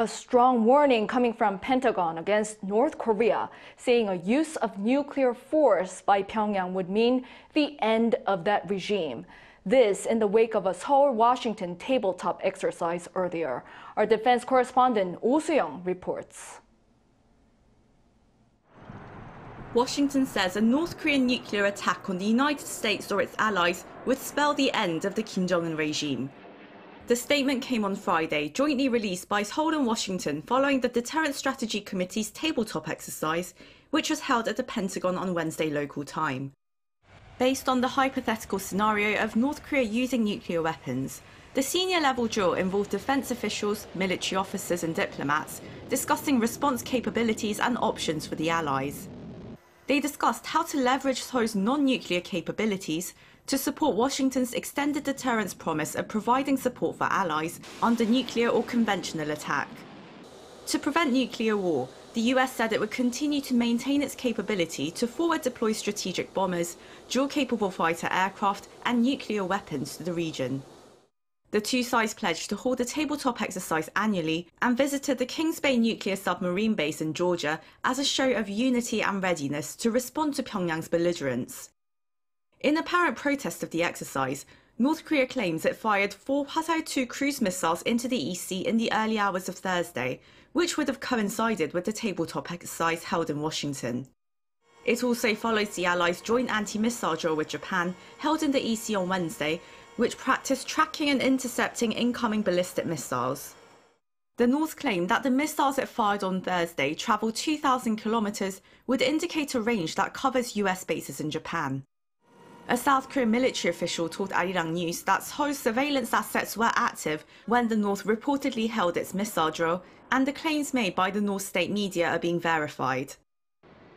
A strong warning coming from Pentagon against North Korea, saying a use of nuclear force by Pyongyang would mean the end of that regime. This in the wake of a Seoul-Washington tabletop exercise earlier. Our defense correspondent Oh Soo-young reports. Washington says a North Korean nuclear attack on the United States or its allies would spell the end of the Kim Jong-un regime. The statement came on Friday, jointly released by Seoul and Washington following the Deterrence Strategy Committee's tabletop exercise, which was held at the Pentagon on Wednesday local time. Based on the hypothetical scenario of North Korea using nuclear weapons, the senior-level drill involved defense officials, military officers and diplomats discussing response capabilities and options for the allies. They discussed how to leverage Seoul's non-nuclear capabilities to support Washington's extended deterrence promise of providing support for allies under nuclear or conventional attack. To prevent nuclear war, the US said it would continue to maintain its capability to forward deploy strategic bombers, dual-capable fighter aircraft and nuclear weapons to the region. The two sides pledged to hold a tabletop exercise annually and visited the Kings Bay nuclear submarine base in Georgia as a show of unity and readiness to respond to Pyongyang's belligerence. In apparent protest of the exercise, North Korea claims it fired 4 Hwasal-2 cruise missiles into the East Sea in the early hours of Thursday, which would have coincided with the tabletop exercise held in Washington. It also follows the Allies' joint anti-missile drill with Japan, held in the East Sea on Wednesday, which practiced tracking and intercepting incoming ballistic missiles. The North claimed that the missiles it fired on Thursday travelled 2,000 kilometres, would indicate a range that covers US bases in Japan. A South Korean military official told Arirang News that Seoul's surveillance assets were active when the North reportedly held its missile drill, and the claims made by the North state media are being verified.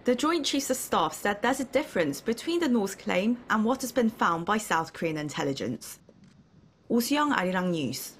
The Joint Chiefs of Staff said there's a difference between the North's claim and what has been found by South Korean intelligence. Oh Soo-young, Arirang News.